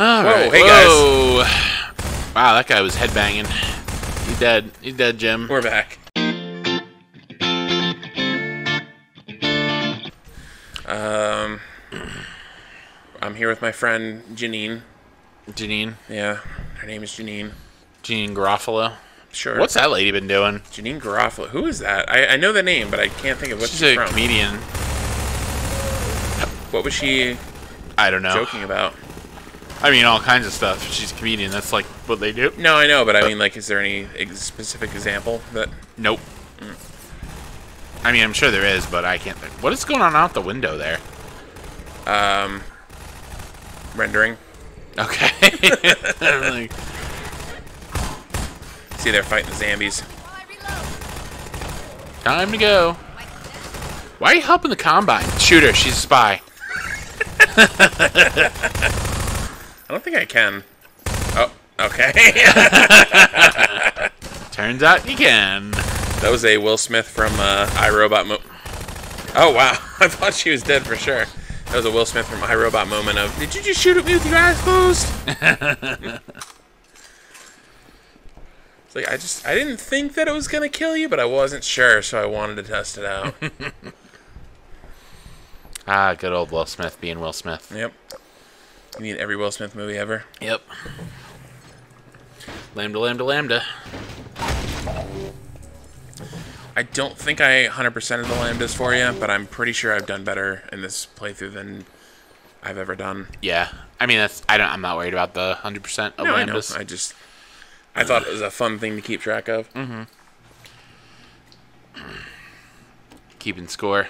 Alright. Hey guys. Wow, that guy was headbanging. He's dead. He's dead, Jim. We're back. I'm here with my friend Janine. Janine? Yeah. Her name is Janine. Janine Garofalo. Sure. What's that lady been doing? Janine Garofalo. Who is that? I know the name, but I can't think of what she's from. She's a comedian. What was she? I don't know. Joking about. I mean, all kinds of stuff. She's a comedian. That's like what they do. No, I know, but I mean, like, is there any specific example that? Nope. Mm. I mean, I'm sure there is, but I can't think. What is going on out the window there? Rendering. Okay. Like... See, they're fighting the zombies. Time to go. Why are you helping the Combine? Shoot her. She's a spy. I don't think I can. Oh, okay. Turns out you can. That was a Will Smith from iRobot moment. Oh, wow. I thought she was dead for sure. That was a Will Smith from iRobot moment of, did you just shoot at me with your eyes closed? It's like, I didn't think that it was going to kill you, but I wasn't sure, so I wanted to test it out. Ah, good old Will Smith being Will Smith. Yep. You mean every Will Smith movie ever? Yep. Lambda, Lambda, Lambda. I don't think I 100%ed the Lambdas for you, but I'm pretty sure I've done better in this playthrough than I've ever done. Yeah. I mean, that's I'm not worried about the 100% of Lambdas. I just... I thought it was a fun thing to keep track of. Mm-hmm. Keeping score.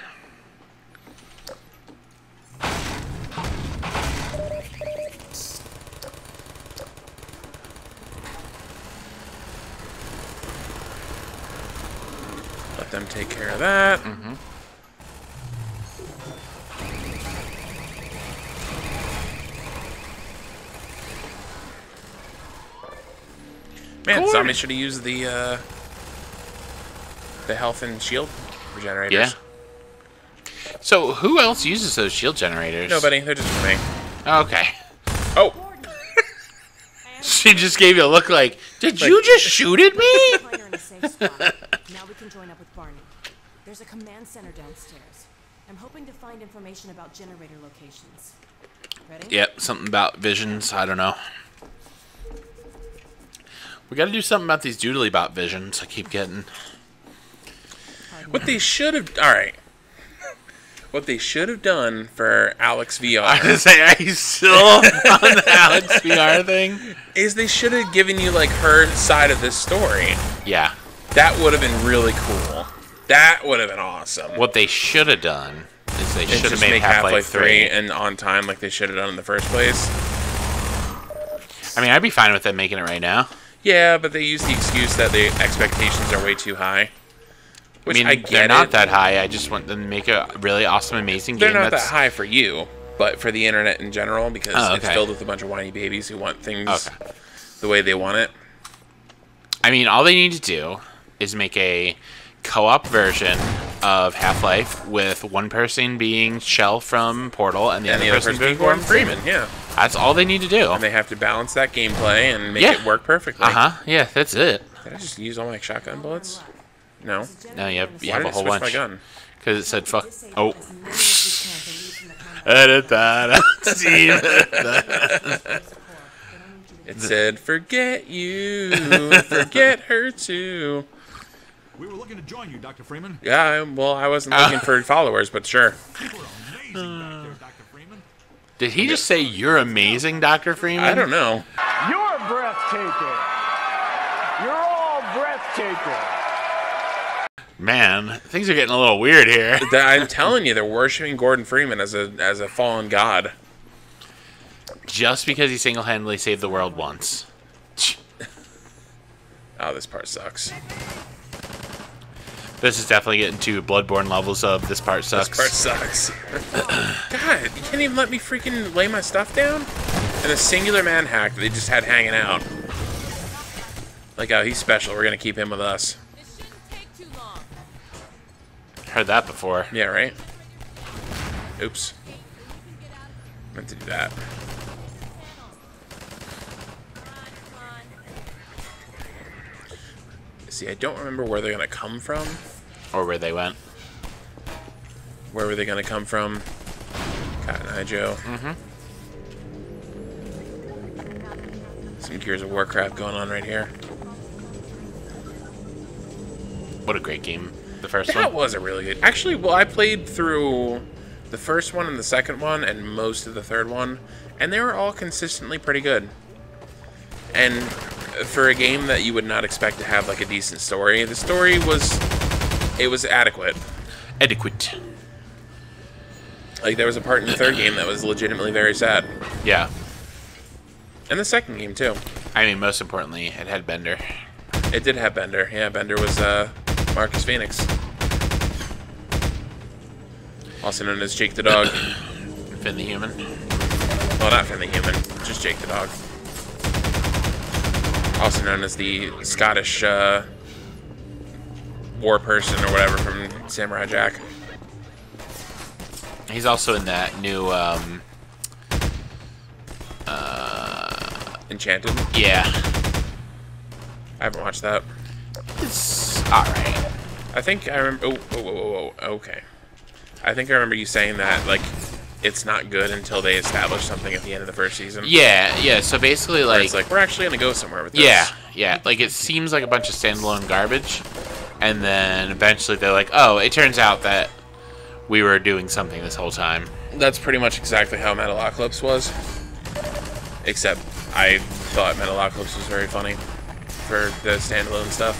Let them take care of that. Mm-hmm. Man, somebody should have used the health and shield regenerators. Yeah. So who else uses those shield generators? Nobody. They're just for me. Okay. Oh. She just gave you a look like, did you just shoot at me? Now we can join up with Barney. There's a command center downstairs. I'm hoping to find information about generator locations. Ready? Yep. Something about visions. I don't know. We gotta do something about these doodlybot visions I keep getting. What they should have... Alright. What they should have done for Alex VR... I was gonna say, are you still on the Alex VR thing? Is they should have given you, like, her side of this story. Yeah. That would have been really cool. That would have been awesome. What they should have done is they should have made Half-Life 3 and on time like they should have done in the first place. I mean, I'd be fine with them making it right now. Yeah, but they use the excuse that the expectations are way too high. Which I mean, they're not that high. I just want them to make a really awesome, amazing game. They're not that high for you, but for the internet in general, because it's filled with a bunch of whiny babies who want things the way they want it. I mean, all they need to do is make a co-op version of Half-Life with one person being Chell from Portal and the other person being Gordon Freeman. Yeah. That's all they need to do. And they have to balance that gameplay and make it work perfectly. Uh-huh. Yeah, that's it. Did I just use all my shotgun bullets? No. No, you have a whole bunch. Why did I switch my gun? Because it said fuck. Oh. It said forget you, forget her too. We were looking to join you, Dr. Freeman. Yeah, well, I wasn't looking for followers, but sure. Did he just say, you're amazing, Dr. Freeman? I don't know. You're breathtaking. You're all breathtaking. Man, things are getting a little weird here. I'm telling you, they're worshiping Gordon Freeman as a fallen god. Just because he single-handedly saved the world once. Oh, this part sucks. This is definitely getting to Bloodborne levels of this part sucks. This part sucks. God, you can't even let me freaking lay my stuff down? And the singular man hack that they just had hanging out. Like, oh, he's special. We're going to keep him with us. It shouldn't take too long. Heard that before. Yeah, right? Oops. Meant to do that. see, I don't remember where they're going to come from. Or where they went. Where were they going to come from? Cotton Eye Joe. Mm-hmm. Some Gears of Warcraft going on right here. What a great game. The first one. That was a really good... Actually, well, I played through the first one and the second one and most of the third one, and they were all consistently pretty good. And for a game that you would not expect to have, like, a decent story, the story was... It was adequate. Adequate. Like, there was a part in the third game that was legitimately very sad. Yeah. And the second game, too. I mean, most importantly, it had Bender. It did have Bender. Yeah, Bender was, Marcus Fenix. Also known as Jake the Dog. Finn the Human. Well, not Finn the Human. Just Jake the Dog. Also known as the Scottish, war person or whatever from Samurai Jack. He's also in that new, Enchanted? Yeah. I haven't watched that. It's alright. I think I remember... Oh, oh, oh, oh, okay. I think I remember you saying that, like, it's not good until they establish something at the end of the first season. Yeah, yeah, so basically, like... It's like, we're actually going to go somewhere with this. Yeah, yeah. Like, it seems like a bunch of standalone garbage, and then eventually they're like, oh, it turns out that we were doing something this whole time. That's pretty much exactly how Metalocalypse was. Except I thought Metalocalypse was very funny for the standalone stuff.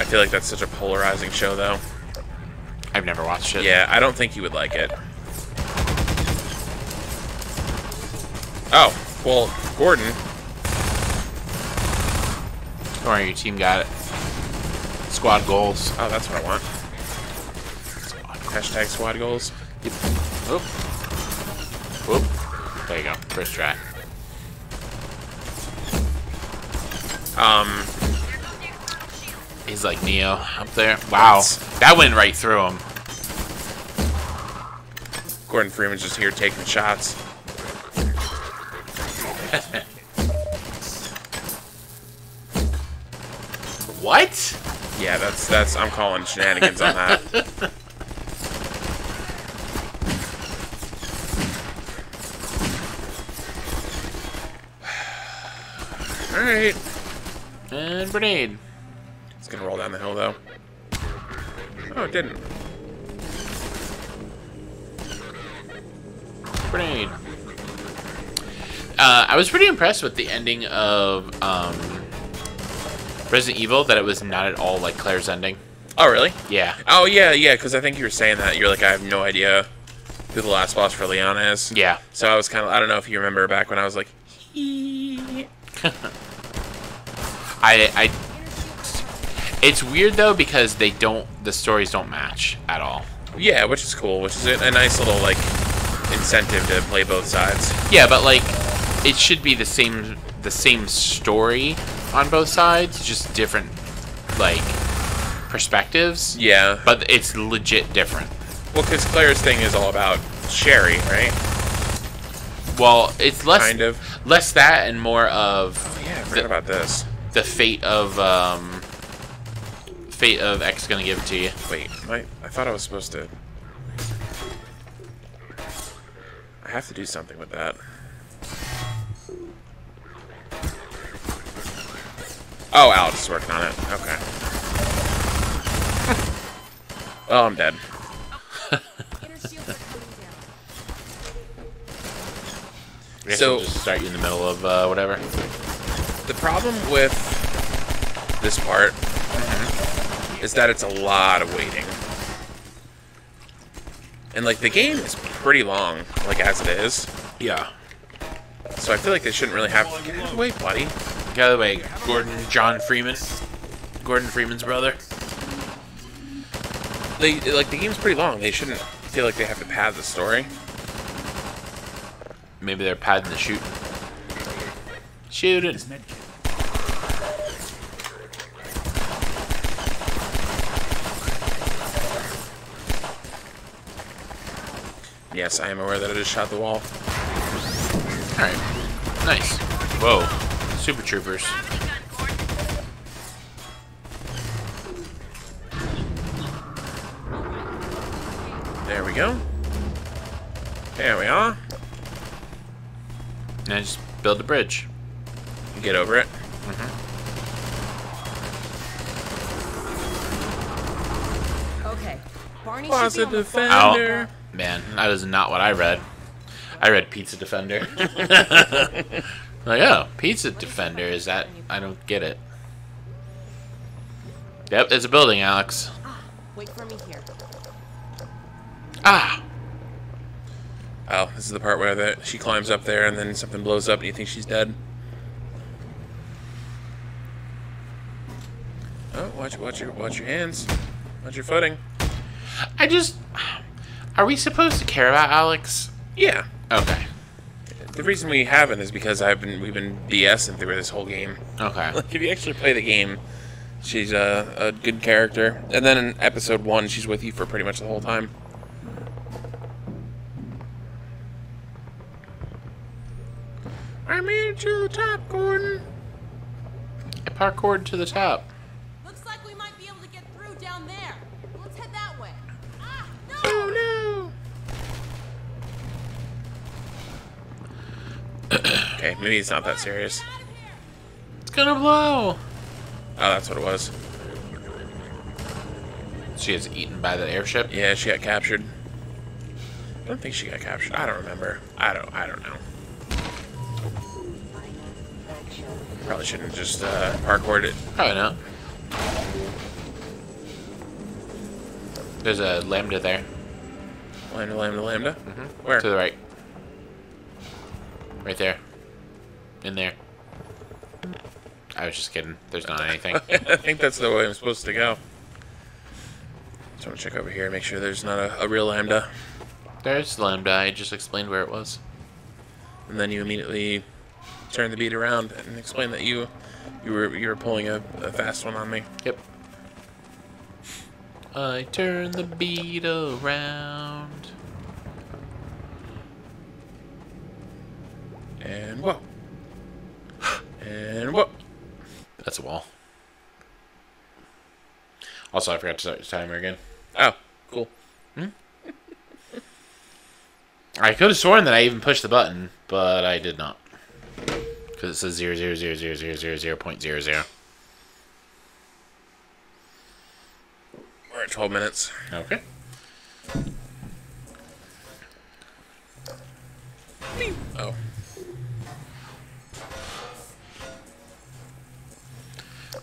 I feel like that's such a polarizing show, though. I've never watched it. Yeah, I don't think you would like it. Oh, well, Gordon. Don't worry, your team got it. Squad goals. Oh, that's what I want. Squad. Hashtag squad goals. Yep. Oop. Oop. There you go. First try. He's like Neo up there. Wow. That went right through him. Gordon Freeman's just here taking shots. What? Yeah, that's I'm calling shenanigans on that. All right. And grenade. It's gonna roll down the hill, though. Oh, it didn't. Grenade. I was pretty impressed with the ending of Resident Evil, that it was not at all like Claire's ending. Oh, really? Yeah. Oh, yeah, yeah, because I think you were saying that. You're like, I have no idea who the last boss for Leon is. Yeah. So I was kind of, I don't know if you remember back when I was like, hee. It's weird, though, because they don't... The stories don't match at all. Yeah, which is cool. Which is a nice little, like, incentive to play both sides. Yeah, but, like, it should be the same story on both sides. Just different, like, perspectives. Yeah. But it's legit different. Well, because Claire's thing is all about Sherry, right? Well, it's less... Kind of. Less that and more of... Oh, yeah, I forgot about this. The fate of, Fate of X is gonna give it to you. Wait, I thought I was supposed to... I have to do something with that. Oh, Alex is working on it. Okay. Oh, I'm dead. So we'll just start you in the middle of whatever. The problem with this part... is that it's a lot of waiting. And, like, the game is pretty long, like, as it is. Yeah. So I feel like they shouldn't really have... Get out of the way, buddy. Get out of the way, Gordon John Freeman. Gordon Freeman's brother. Like, the game's pretty long. They shouldn't feel like they have to pad the story. Maybe they're padding the shooting. Shooting. Yes, I am aware that I just shot the wall. Alright. Nice. Whoa. Super Troopers. we go. There we are. Now just build the bridge. Get over it. Okay. Barney Plaza Defender. Oh, man, that is not what I read. I read Pizza Defender. Like, oh, Pizza Defender is that? I don't get it. Yep, it's a building, Alex. Wait for me here. Ah. Oh, this is the part where she climbs up there and then something blows up and you think she's dead. Oh, watch your hands. Watch your footing. Are we supposed to care about Alex? Yeah. Okay. The reason we haven't is because we've been BSing through this whole game. Okay. Like, if you actually play the game, she's a good character. And then in episode 1, she's with you for pretty much the whole time. I made it to the top, Gordon. I parkoured to the top. Looks like we might be able to get through down there. Let's head that way. Ah, no! Oh, no! Okay, maybe it's not that serious. It's gonna blow. Oh, that's what it was. She is eaten by the airship? Yeah, she got captured. I don't think she got captured. I don't remember. I don't know. Probably shouldn't have just parkoured it. Probably not. There's a lambda there. Lambda, lambda, lambda? Mm-hmm. Where? To the right. Right there. In there. I was just kidding. There's not anything. I think that's the way I'm supposed to go. So I'm going to check over here and make sure there's not a real lambda. There's lambda. I just explained where it was. And then you immediately turn the beat around and explain that you were pulling a fast one on me. Yep. I turn the beat around. And whoa. And whoa. That's a wall. Also, I forgot to start the timer again. Oh, cool. Hmm? I could have sworn that I even pushed the button, but I did not. Because it says 0.00. We're at 12 minutes. Okay. Oh.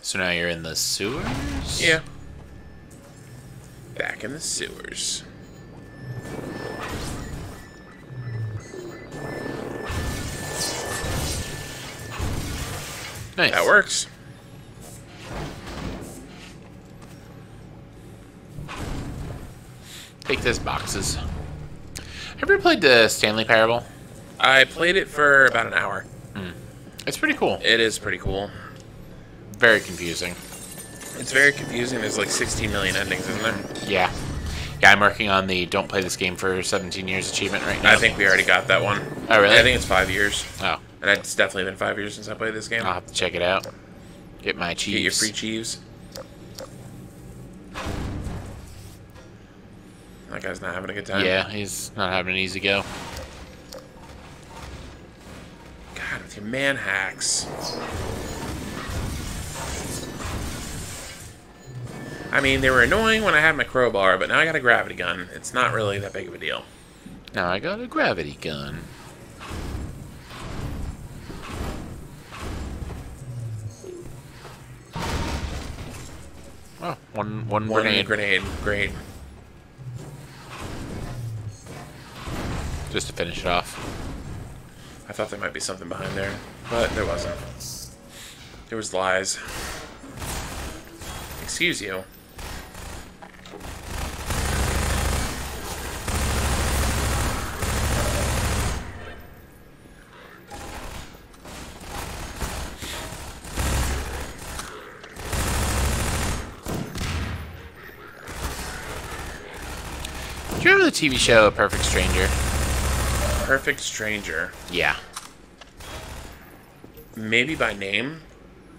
So now you're in the sewers? Yeah. Back in the sewers. Nice. That works. Take this, boxes. Have you ever played The Stanley Parable? I played it for about an hour. Mm. It's pretty cool. It is pretty cool. Very confusing. It's very confusing. There's like 16 million endings, isn't there? Yeah. Yeah, I'm working on the Don't Play This Game for 17 Years achievement right now. I think we already got that one. Oh, really? I think it's 5 years. Oh. And it's definitely been 5 years since I played this game. I'll have to check it out. Get my cheese. Get your free cheese. That guy's not having a good time. Yeah, he's not having an easy go. God, with your man hacks. I mean, they were annoying when I had my crowbar, but now I got a gravity gun. It's not really that big of a deal. Now I got a gravity gun. Oh, one grenade. Great. Just to finish it off. I thought there might be something behind there, but there wasn't. There was lies. Excuse you. TV show Perfect Stranger. Perfect Stranger. Yeah. Maybe by name.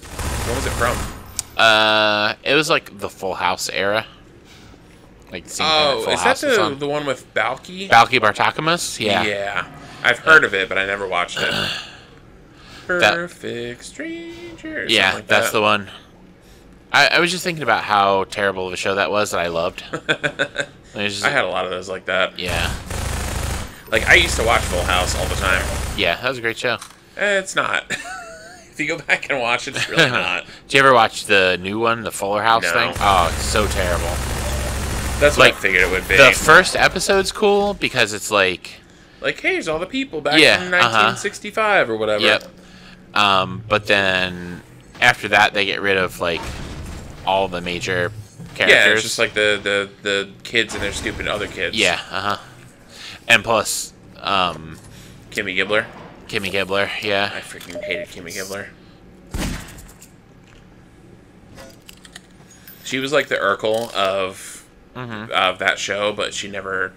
What was it from? It was like the Full House era. like same kind of Full House. Is that the one with Balky? Balky Bartakamas? Yeah. Yeah. I've heard of it, but I never watched it. Perfect Stranger. Yeah, like that's the one. I was just thinking about how terrible of a show that was that I loved. I had a lot of those like that. Yeah. Like, I used to watch Full House all the time. Yeah, that was a great show. It's not. If you go back and watch it, it's really not. Did you ever watch the new one, the Fuller House thing? Oh, it's so terrible. That's like, what I figured it would be. The first episode's cool because it's like, here's all the people back in 1965 or whatever. Yep. But then after that, they get rid of, like, all the major characters. Yeah, it's just like the kids and their stupid other kids. Yeah, And plus, Kimmy Gibbler. Kimmy Gibbler, yeah. I freaking hated Kimmy Gibbler. She was like the Urkel of that show, but she never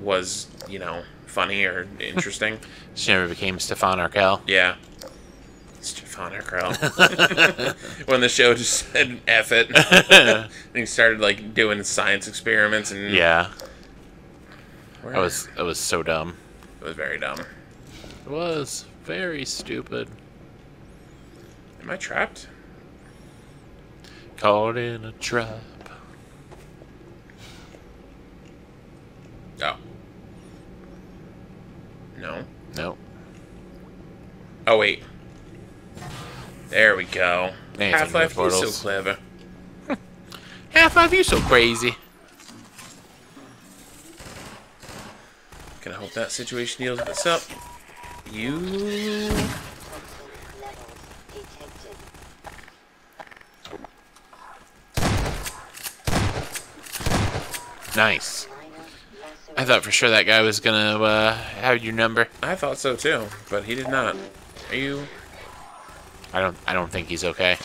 was, you know, funny or interesting. She never became Stefan Urquelle. Yeah. Stefan Urquelle. When the show just said, F it. And he started, like, doing science experiments and... Yeah. That was so dumb. It was very dumb. It was very stupid. Am I trapped? Caught in a trap. Oh. No. No. Oh, wait. There we go. Half-Life, you're so clever. Half-Life, you're so crazy. Can I hope that situation deals with itself? You... Nice. I thought for sure that guy was gonna have your number. I thought so too, but he did not. Are you? I don't think he's okay.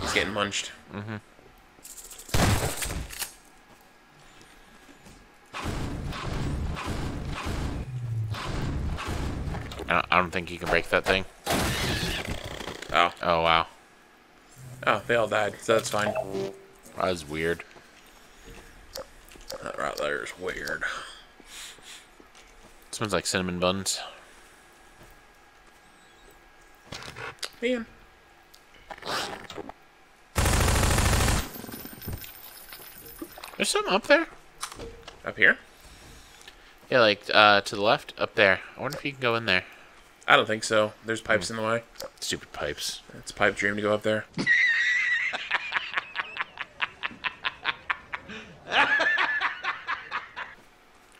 He's getting munched. Mm-hmm. I don't think you can break that thing. Oh. Oh, wow. Oh, they all died, so that's fine. That was weird. That right there is weird. It smells like cinnamon buns. Man. There's something up there. Up here? Yeah, like, to the left, up there. I wonder if you can go in there. I don't think so. There's pipes in the way. Stupid pipes. It's a pipe dream to go up there.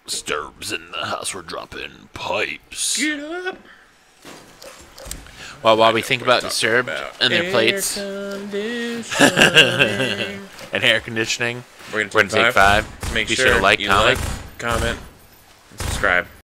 Disturbs in the house. We're dropping pipes. Get up. Well, while we think about Disturbed and their plates. And air conditioning. We're going to take 5. Make sure to like, comment, and subscribe.